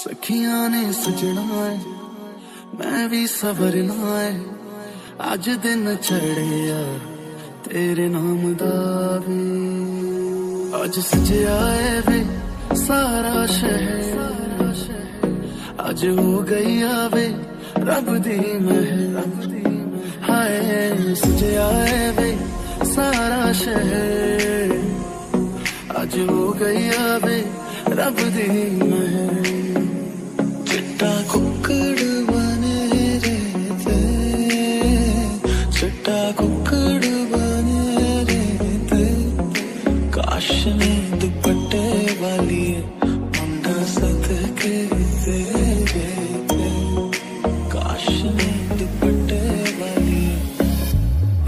सखिया ने सजना है, मैं भी सवरना है। अज दिन चढ़िया तेरे नाम दावे, अज सजया वे सारा शहर, अज हो गई आवे रब दी महर। हाय सजया वे सारा शहर, अज हो गई आवे रब दी महर। चिट्टा कुकड़ बने रहते, चिट्टा कुकड़ बने रहते। काश में दुपट्टे वाली मुंडा सदके तेरे, काश में दुपट्टे वाली।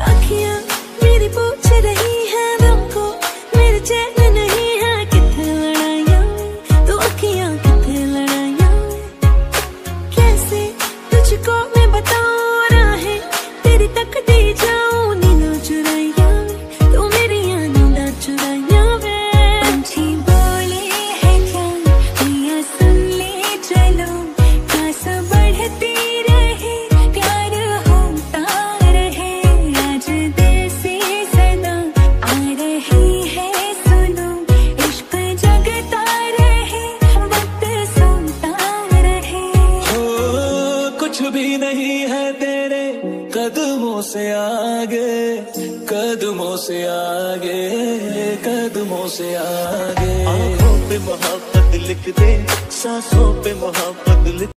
आँखियाँ मेरी पूछ रही हैं तुमको, मेरे चैन नहीं है। कितने लड़ाइयाँ तो आँखियाँ, कितने लड़ाइयाँ। कैसे तुझको मैं बताऊँ राहें तेरी तक दी जाऊँ। नींद चुराइया तो मेरी नींद चुराइया। भी नहीं है तेरे कदमों से आगे, कदमों से आगे, कदमों से आगे। आँखों पे मोहब्बत लिख दे, सांसों पे मोहब्बत लिख